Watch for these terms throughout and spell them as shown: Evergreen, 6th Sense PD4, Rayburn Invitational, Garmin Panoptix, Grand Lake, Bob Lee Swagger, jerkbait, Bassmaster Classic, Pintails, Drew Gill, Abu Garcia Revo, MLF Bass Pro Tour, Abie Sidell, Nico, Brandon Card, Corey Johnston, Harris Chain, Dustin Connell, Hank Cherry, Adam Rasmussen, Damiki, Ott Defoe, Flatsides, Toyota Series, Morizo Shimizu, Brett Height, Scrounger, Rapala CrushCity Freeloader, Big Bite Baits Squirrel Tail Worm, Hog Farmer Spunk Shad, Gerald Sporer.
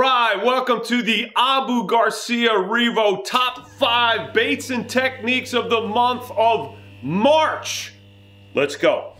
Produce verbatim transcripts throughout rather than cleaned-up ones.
right, welcome to the Abu Garcia Revo Top five Baits and Techniques of the month of March. Let's go.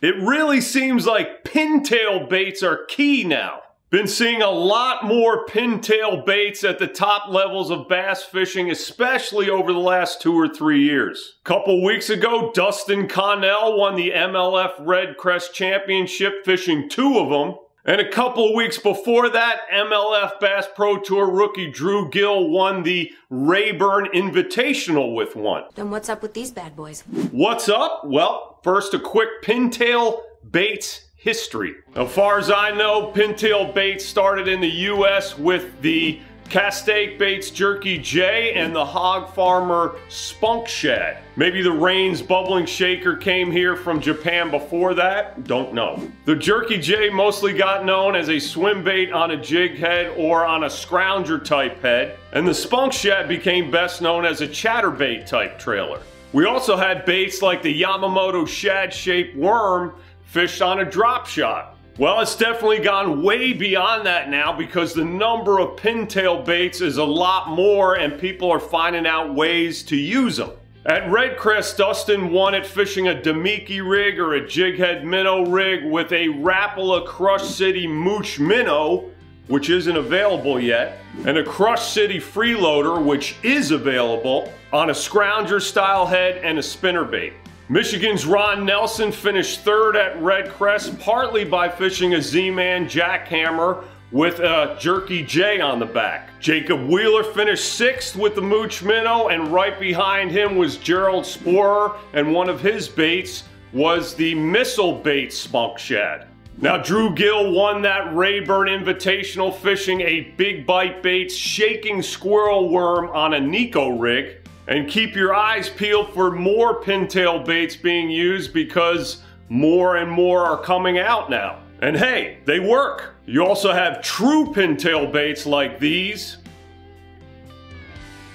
It really seems like pintail baits are key now. Been seeing a lot more pintail baits at the top levels of bass fishing, especially over the last two or three years. A couple weeks ago, Dustin Connell won the M L F Red Crest Championship fishing two of them. And a couple weeks before that, M L F Bass Pro Tour rookie Drew Gill won the Rayburn Invitational with one. Then what's up with these bad boys? What's up? Well, first a quick pintail baits history. As far as I know, pintail baits started in the U S with the Castaic Baits Jerky J and the Hog Farmer Spunk Shad. Maybe the Reins Bubbling Shaker came here from Japan before that, don't know. The Jerky J mostly got known as a swim bait on a jig head or on a Scrounger type head, and the Spunk Shad became best known as a chatterbait type trailer. We also had baits like the Yamamoto Shad Shape Worm fished on a drop shot. Well, it's definitely gone way beyond that now because the number of pintail baits is a lot more and people are finding out ways to use them. At Red Crest, Dustin won it fishing a Damiki rig or a jighead minnow rig with a Rapala Crush City Mooch Minnow, which isn't available yet, and a Crush City Freeloader, which is available, on a Scrounger style head and a spinnerbait. Michigan's Ron Nelson finished third at Red Crest, partly by fishing a Z-Man Jackhammer with a Jerky J on the back. Jacob Wheeler finished sixth with the Mooch Minnow, and right behind him was Gerald Sporer, and one of his baits was the Missile Bait Spunk Shad. Now, Drew Gill won that Rayburn Invitational fishing a Big Bite Baits Shaking Squirrel Worm on a Nico rig. And keep your eyes peeled for more pintail baits being used because more and more are coming out now. And hey, they work. You also have true pintail baits like these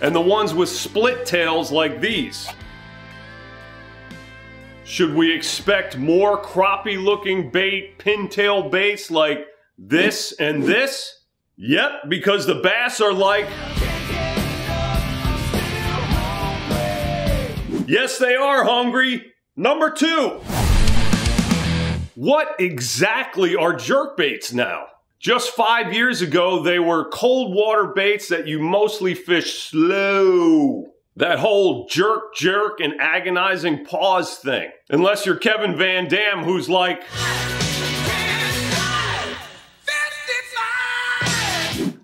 and the ones with split tails like these. Should we expect more crappie looking bait pintail baits like this and this? Yep, because the bass are like, yes, they are hungry. Number two. What exactly are jerkbaits now? Just five years ago, they were cold water baits that you mostly fish slow. That whole jerk, jerk, and agonizing pause thing. Unless you're Kevin Van Dam, who's like, fifty-five.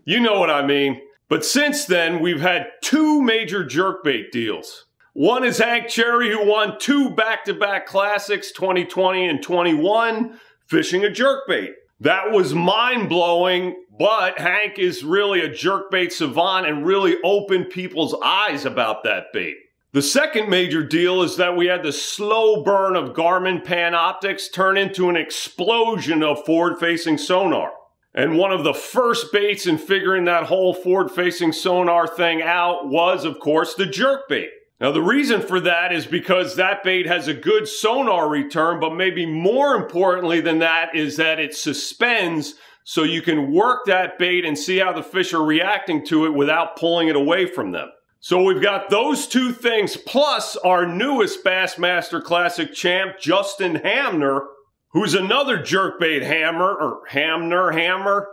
You know what I mean. But since then, we've had two major jerkbait deals. One is Hank Cherry, who won two back-to-back classics, twenty twenty and twenty-one, fishing a jerkbait. That was mind-blowing, but Hank is really a jerkbait savant and really opened people's eyes about that bait. The second major deal is that we had the slow burn of Garmin Panoptix turn into an explosion of forward-facing sonar. And one of the first baits in figuring that whole forward-facing sonar thing out was, of course, the jerkbait. Now, the reason for that is because that bait has a good sonar return, but maybe more importantly than that is that it suspends so you can work that bait and see how the fish are reacting to it without pulling it away from them. So we've got those two things, plus our newest Bassmaster Classic champ, Justin Hamner, who's another jerkbait hammer, or Hamner hammer,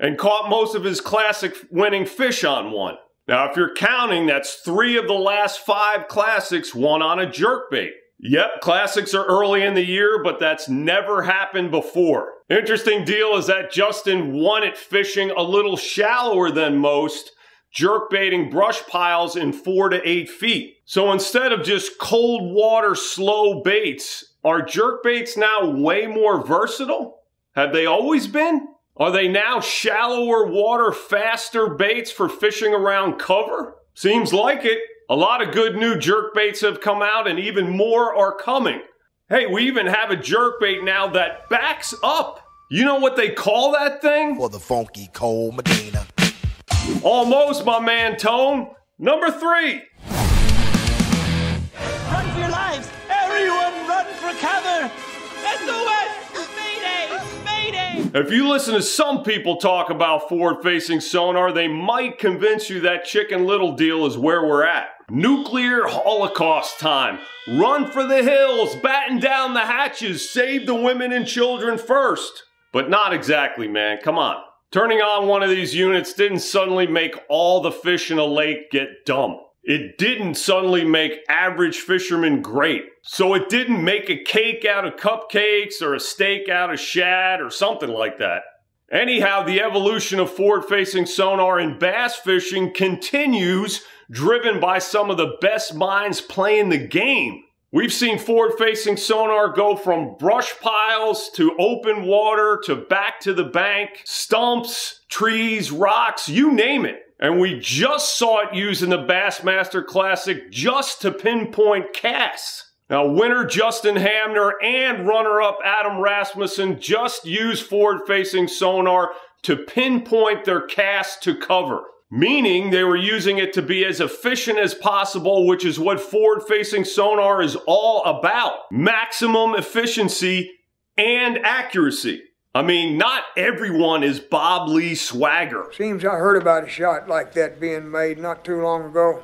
and caught most of his classic winning fish on one. Now, if you're counting, that's three of the last five classics, one on a jerkbait. Yep, classics are early in the year, but that's never happened before. Interesting deal is that Justin won it fishing a little shallower than most, jerkbaiting brush piles in four to eight feet. So instead of just cold water slow baits, are jerkbaits now way more versatile? Have they always been? Are they now shallower water, faster baits for fishing around cover? Seems like it. A lot of good new jerkbaits have come out and even more are coming. Hey, we even have a jerkbait now that backs up. You know what they call that thing? Well, the funky Cole Medina. Almost, my man Tone. Number three. Run for your lives. Everyone run for cover. That's the West. Mayday. Mayday. If you listen to some people talk about forward-facing sonar, they might convince you that Chicken Little deal is where we're at. Nuclear Holocaust time. Run for the hills, batten down the hatches, save the women and children first. But not exactly, man, come on. Turning on one of these units didn't suddenly make all the fish in a lake get dumb. It didn't suddenly make average fishermen great. So it didn't make a cake out of cupcakes or a steak out of shad or something like that. Anyhow, the evolution of forward-facing sonar in bass fishing continues, driven by some of the best minds playing the game. We've seen forward-facing sonar go from brush piles to open water to back to the bank, stumps, trees, rocks, you name it. And we just saw it used in the Bassmaster Classic just to pinpoint casts. Now, winner Justin Hamner and runner-up Adam Rasmussen just used forward-facing sonar to pinpoint their cast to cover, meaning they were using it to be as efficient as possible, which is what forward-facing sonar is all about. Maximum efficiency and accuracy. I mean, not everyone is Bob Lee Swagger. Seems I heard about a shot like that being made not too long ago.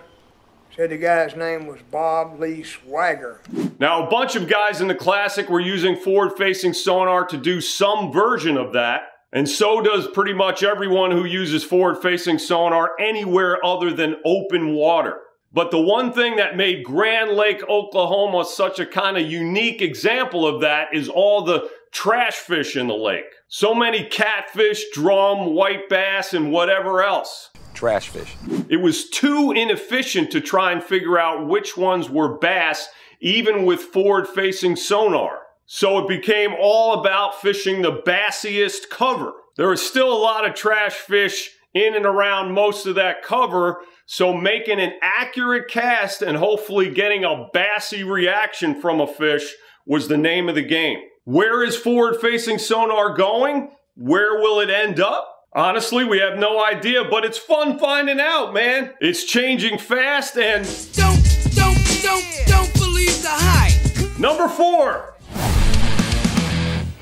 Said the guy's name was Bob Lee Swagger. Now, a bunch of guys in the Classic were using forward-facing sonar to do some version of that, and so does pretty much everyone who uses forward-facing sonar anywhere other than open water. But the one thing that made Grand Lake, Oklahoma such a kind of unique example of that is all the trash fish in the lake. So many catfish, drum, white bass, and whatever else. Trash fish. It was too inefficient to try and figure out which ones were bass, even with forward-facing sonar. So it became all about fishing the bassiest cover. There was still a lot of trash fish in and around most of that cover, so making an accurate cast and hopefully getting a bassy reaction from a fish was the name of the game. Where is forward-facing sonar going? Where will it end up? Honestly, we have no idea, but it's fun finding out, man. It's changing fast and... Don't, don't, don't, don't believe the hype. Number four.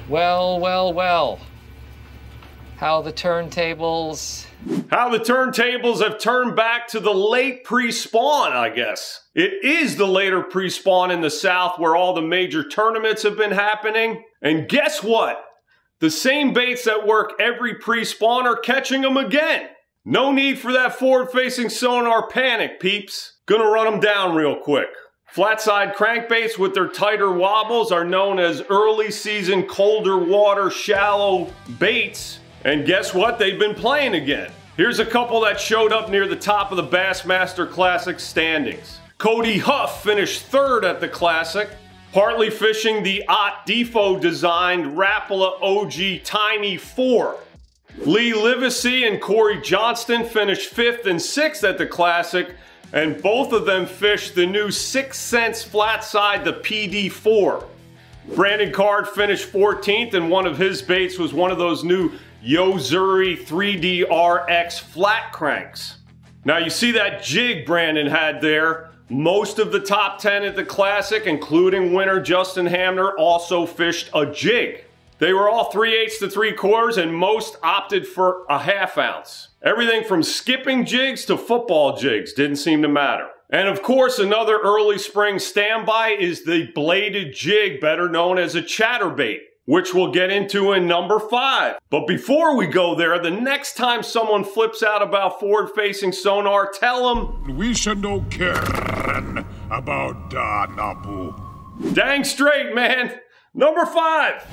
Well, well, well. How the turntables... How the turntables have turned back to the late pre-spawn, I guess. It is the later pre-spawn in the South where all the major tournaments have been happening. And guess what? The same baits that work every pre-spawn are catching them again. No need for that forward-facing sonar panic, peeps. Gonna run them down real quick. Flatside crankbaits with their tighter wobbles are known as early season colder water shallow baits. And guess what? They've been playing again. Here's a couple that showed up near the top of the Bassmaster Classic standings. Cody Huff finished third at the Classic, partly fishing the Ott Defoe designed Rapala O G Tiny four. Lee Livesey and Corey Johnston finished fifth and sixth at the Classic, and both of them fished the new Sixth Sense Flatside, the P D four. Brandon Card finished fourteenth, and one of his baits was one of those new Yozuri three D R X flat cranks. Now you see that jig Brandon had there. Most of the top ten at the Classic, including winner Justin Hamner, also fished a jig. They were all three-eighths to three-quarters, and most opted for a half ounce. Everything from skipping jigs to football jigs didn't seem to matter. And of course, another early spring standby is the bladed jig, better known as a chatterbait, which we'll get into in number five. But before we go there, the next time someone flips out about forward-facing sonar, tell them, we should no care about Danabu. Dang straight, man. Number five.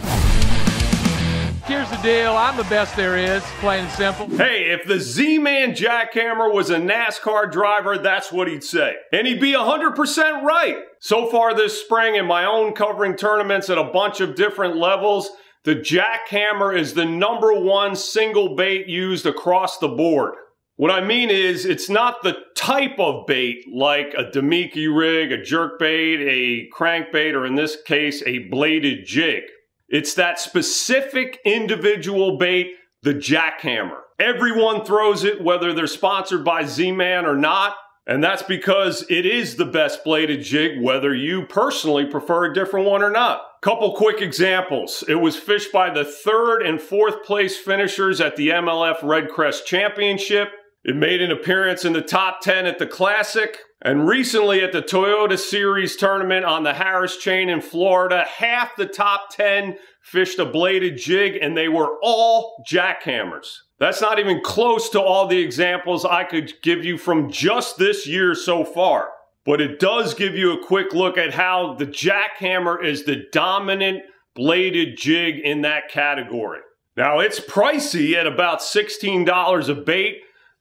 Here's the deal, I'm the best there is, plain and simple. Hey, if the Z-Man Jackhammer was a NASCAR driver, that's what he'd say. And he'd be one hundred percent right. So far this spring, in my own covering tournaments at a bunch of different levels, the Jackhammer is the number one single bait used across the board. What I mean is, it's not the type of bait, like a Damiki rig, a jerkbait, a crankbait, or in this case, a bladed jig. It's that specific individual bait, the Jackhammer. Everyone throws it, whether they're sponsored by Z-Man or not, and that's because it is the best bladed jig, whether you personally prefer a different one or not. Couple quick examples. It was fished by the third and fourth place finishers at the M L F Red Crest Championship. It made an appearance in the top ten at the Classic. And recently at the Toyota Series tournament on the Harris Chain in Florida, half the top ten fished a bladed jig, and they were all jackhammers. That's not even close to all the examples I could give you from just this year so far. But it does give you a quick look at how the jackhammer is the dominant bladed jig in that category. Now, it's pricey at about sixteen dollars a bait,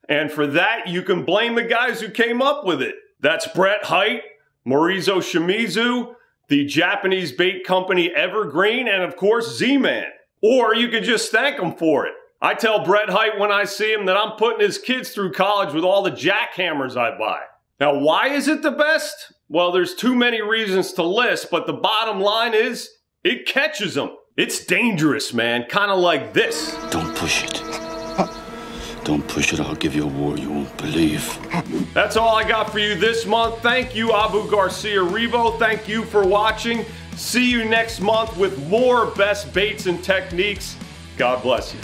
and for that, you can blame the guys who came up with it. That's Brett Height, Morizo Shimizu, the Japanese bait company Evergreen, and of course, Z-Man. Or you could just thank them for it. I tell Brett Height when I see him that I'm putting his kids through college with all the jackhammers I buy. Now, why is it the best? Well, there's too many reasons to list, but the bottom line is it catches them. It's dangerous, man, kind of like this. Don't push it. Don't push it, I'll give you a war you won't believe. That's all I got for you this month. Thank you, Abu Garcia Revo. Thank you for watching. See you next month with more best baits and techniques. God bless you.